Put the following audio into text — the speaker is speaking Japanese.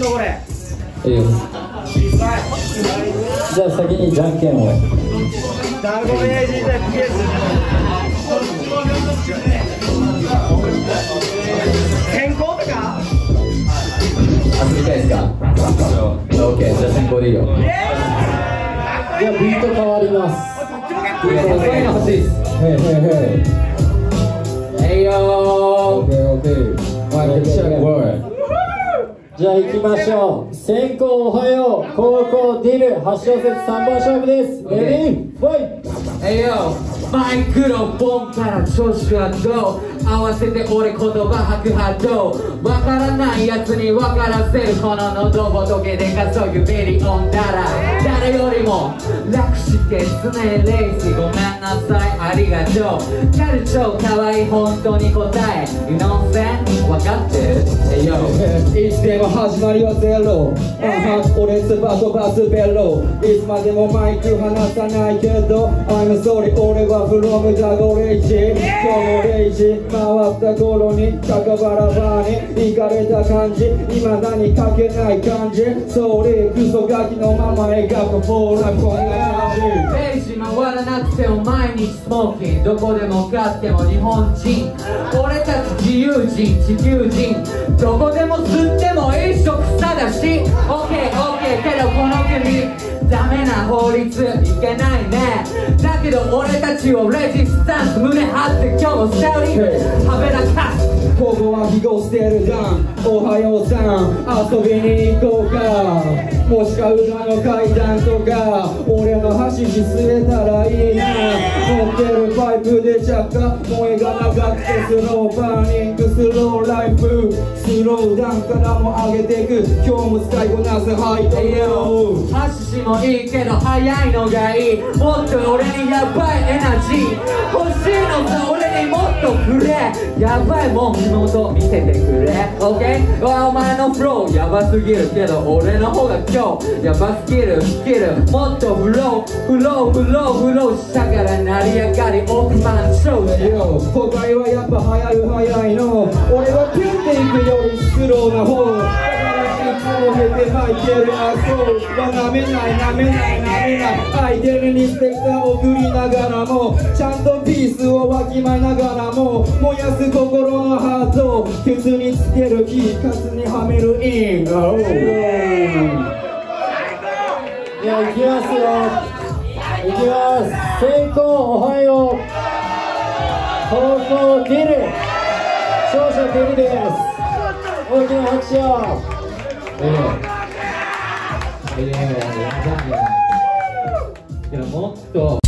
んだこれ。いいよ。じゃあ先にじゃんけんを。ダーゴ名人対 PS。健康とか？遊びたいですか？オッケー、じゃあ先行でいいよ。いやビート変わります。そういうの欲しいです。はいよ。オッケーオッケー。じゃあ行きましょう。先攻おはよう、後攻DiLL、8小節3番勝負です。レディーファイト。えいよ。マイクロボンから調子はどう？合わせて俺言葉吐く波動。わからないやつにわからせるこの喉仏でかそういうビリオンなら誰よりも楽して常レイジごめんなさいありがとうカルチョーかわいい本当に答え You know what I'm saying? わかってる？えいよいつでも始まりはゼロ俺スバドバズベロいつまでもマイク離さないけど I'm sorry 俺は from the レイジ今日のレイジ回った頃に高原バーに行かれた感じ未だに書けない感じそれクソガキのまま描くフォーラムこんな感じレイジ回らなくても毎日スモーキーどこでも勝っても日本人俺たち自由人地球人どこでも吸ってもいい食さだし OKOK けどこの国ダメな法律いけないねだけど俺たちをレジスタンス胸張って今日もシャウリング食べなかったここは記号してるじゃんおはようさん遊びに行こうかもしか歌の階段とか俺の箸に据えたらいいな持ってるパイプで着火燃えが長くてスローバーニングスローライフスローダウンからも上げていく今日も使いこなすハイトよ箸もいいけど早いのがいいもっと俺にヤバいエナジー欲しいのさ俺にもっとくれヤバいもん妹見せてくれ OK お前のフローヤバすぎるけど俺の方が今日ヤバすぎるスキルもっとフローフローフローフローしたから成り上がり億万長者よ都会はやっぱ早い早いの俺はキュンっていくよりスローな方だからいつも減って吐いてるあそうなめないなめないなめない相手にしてきた送りながらもちゃんとピースをわきまえながらも燃やす心のハートをケツにつけるキーカツにはめるインゴーいや行きますよ行きます先攻おはよう後攻DiLL勝者DiLLです大きな拍手をいやもっと